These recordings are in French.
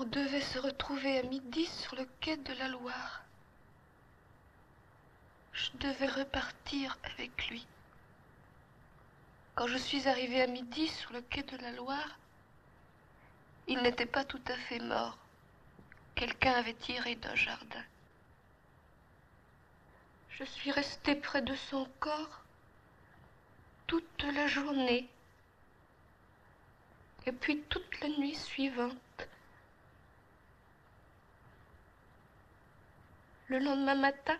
On devait se retrouver à midi sur le quai de la Loire. Je devais repartir avec lui. Quand je suis arrivée à midi sur le quai de la Loire, il n'était pas tout à fait mort. Quelqu'un avait tiré d'un jardin. Je suis restée près de son corps toute la journée et puis toute la nuit suivante. Le lendemain matin,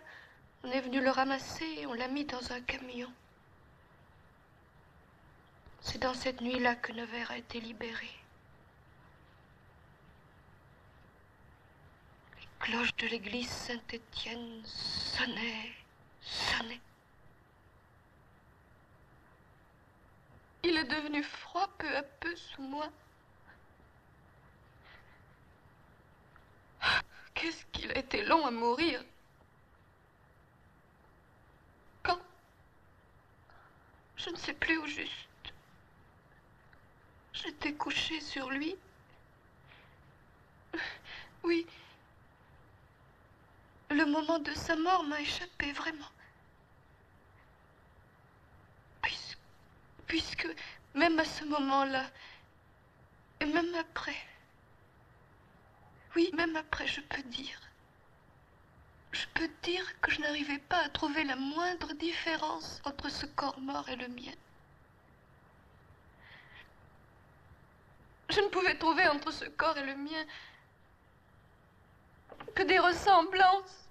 on est venu le ramasser et on l'a mis dans un camion. C'est dans cette nuit-là que Nevers a été libéré. Les cloches de l'église Saint-Étienne sonnaient. Il est devenu froid peu à peu sous moi. Qu'est-ce qu'il a été long à mourir. Quand? Je ne sais plus au juste. J'étais couchée sur lui. Oui. Le moment de sa mort m'a échappé, vraiment. Puisque même à ce moment-là, et même après, oui, même après, je peux dire que je n'arrivais pas à trouver la moindre différence entre ce corps mort et le mien. Je ne pouvais trouver entre ce corps et le mien que des ressemblances.